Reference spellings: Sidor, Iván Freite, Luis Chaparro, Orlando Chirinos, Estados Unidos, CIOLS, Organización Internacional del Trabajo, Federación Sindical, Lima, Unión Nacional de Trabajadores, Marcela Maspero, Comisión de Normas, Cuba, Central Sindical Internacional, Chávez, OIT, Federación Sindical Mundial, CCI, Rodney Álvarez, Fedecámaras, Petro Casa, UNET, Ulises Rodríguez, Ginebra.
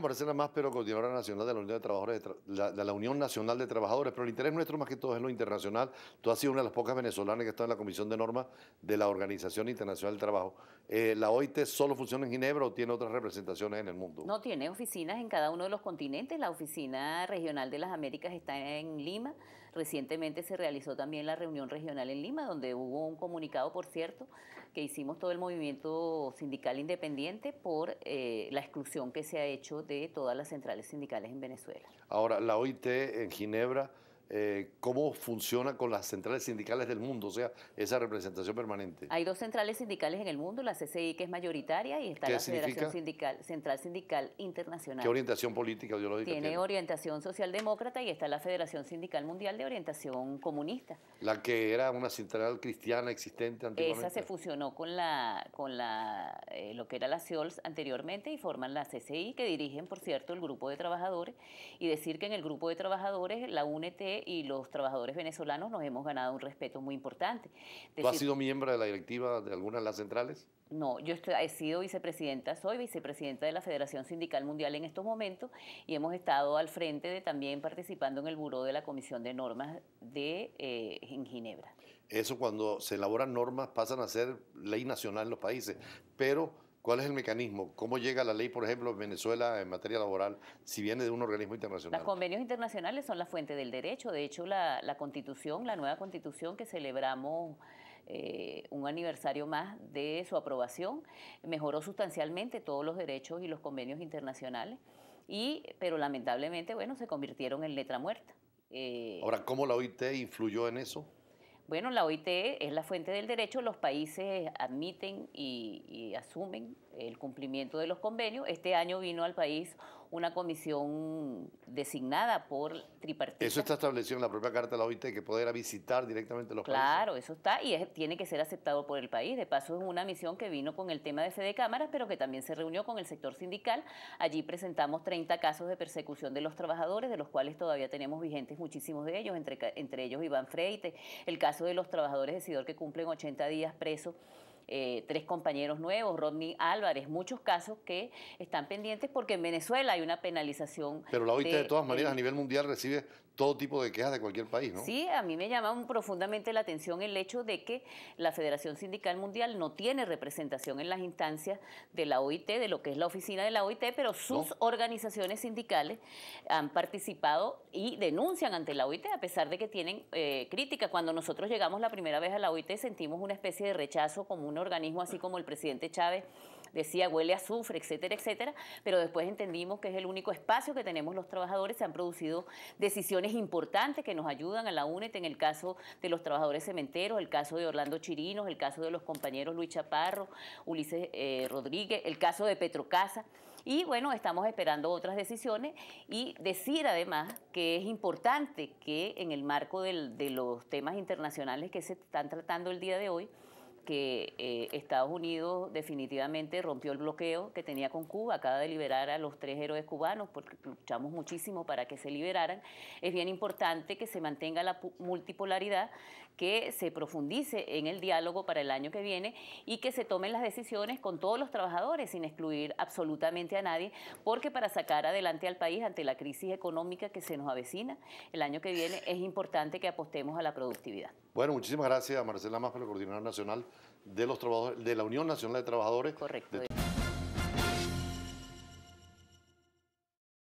con Marcela Maspero, coordinadora nacional de la Unión, Nacional de Trabajadores. Pero el interés nuestro más que todo es lo internacional. Tú has sido una de las pocas venezolanas que está en la Comisión de Normas de la Organización Internacional del Trabajo. ¿La OIT solo funciona en Ginebra o tiene otras representaciones en el mundo? No, tiene oficinas en cada uno de los continentes. La oficina regional de las Américas está en Lima. Recientemente se realizó también la reunión regional en Lima, donde hubo un comunicado, por cierto, que hicimos todo el movimiento sindical independiente por la exclusión que se ha hecho de todas las centrales sindicales en Venezuela. Ahora, la OIT en Ginebra, ¿cómo funciona con las centrales sindicales del mundo? O sea, esa representación permanente. Hay dos centrales sindicales en el mundo, la CCI, que es mayoritaria, y está la Federación Sindical, Central Sindical Internacional. ¿Qué orientación política ideológica tiene? Tiene orientación socialdemócrata y está la Federación Sindical Mundial de orientación comunista. La que era una central cristiana existente antiguamente. Esa se fusionó con lo que era la CIOLS anteriormente y forman la CCI, que dirigen, por cierto, el grupo de trabajadores, y decir que en el grupo de trabajadores la UNT y los trabajadores venezolanos nos hemos ganado un respeto muy importante. ¿Tú has sido miembro de la directiva de algunas de las centrales? No, yo he sido vicepresidenta, soy vicepresidenta de la Federación Sindical Mundial en estos momentos y hemos estado al frente de también participando en el buró de la Comisión de Normas de, en Ginebra. Eso cuando se elaboran normas pasan a ser ley nacional en los países, pero... ¿cuál es el mecanismo? ¿Cómo llega la ley, por ejemplo, en Venezuela en materia laboral, si viene de un organismo internacional? Los convenios internacionales son la fuente del derecho. De hecho, la Constitución, la nueva Constitución que celebramos un aniversario más de su aprobación, mejoró sustancialmente todos los derechos y los convenios internacionales, pero lamentablemente, bueno, se convirtieron en letra muerta. Ahora, ¿cómo la OIT influyó en eso? Bueno, la OIT es la fuente del derecho, los países admiten y asumen el cumplimiento de los convenios. Este año vino al país una comisión designada por tripartita. Eso está establecido en la propia carta de la OIT, que podrá visitar directamente los países. Claro, eso está y tiene que ser aceptado por el país. De paso, es una misión que vino con el tema de Fedecámaras, pero que también se reunió con el sector sindical. Allí presentamos 30 casos de persecución de los trabajadores, de los cuales todavía tenemos vigentes muchísimos de ellos, entre ellos Iván Freite, el caso de los trabajadores de Sidor que cumplen 80 días presos, 3 compañeros nuevos, Rodney Álvarez, muchos casos que están pendientes porque en Venezuela hay una penalización. Pero la OIT de todas maneras a nivel mundial recibe todo tipo de quejas de cualquier país, ¿no? Sí, a mí me llama profundamente la atención el hecho de que la Federación Sindical Mundial no tiene representación en las instancias de la OIT, de lo que es la oficina de la OIT, pero sus organizaciones sindicales han participado y denuncian ante la OIT, a pesar de que tienen críticas. Cuando nosotros llegamos la primera vez a la OIT sentimos una especie de rechazo como un organismo, así como el presidente Chávez decía, huele a azufre, etcétera, etcétera, pero después entendimos que es el único espacio que tenemos los trabajadores. Se han producido decisiones importantes que nos ayudan a la UNET en el caso de los trabajadores cementeros, el caso de Orlando Chirinos, el caso de los compañeros Luis Chaparro, Ulises Rodríguez, el caso de Petro Casa. Y bueno, estamos esperando otras decisiones y decir además que es importante que en el marco de los temas internacionales que se están tratando el día de hoy, que Estados Unidos definitivamente rompió el bloqueo que tenía con Cuba, acaba de liberar a los 3 héroes cubanos, porque luchamos muchísimo para que se liberaran. Es bien importante que se mantenga la multipolaridad, que se profundice en el diálogo para el año que viene y que se tomen las decisiones con todos los trabajadores, sin excluir absolutamente a nadie, porque para sacar adelante al país ante la crisis económica que se nos avecina el año que viene, es importante que apostemos a la productividad. Bueno, muchísimas gracias a Marcela Maspero, coordinadora nacional de la Unión Nacional de Trabajadores. Correcto.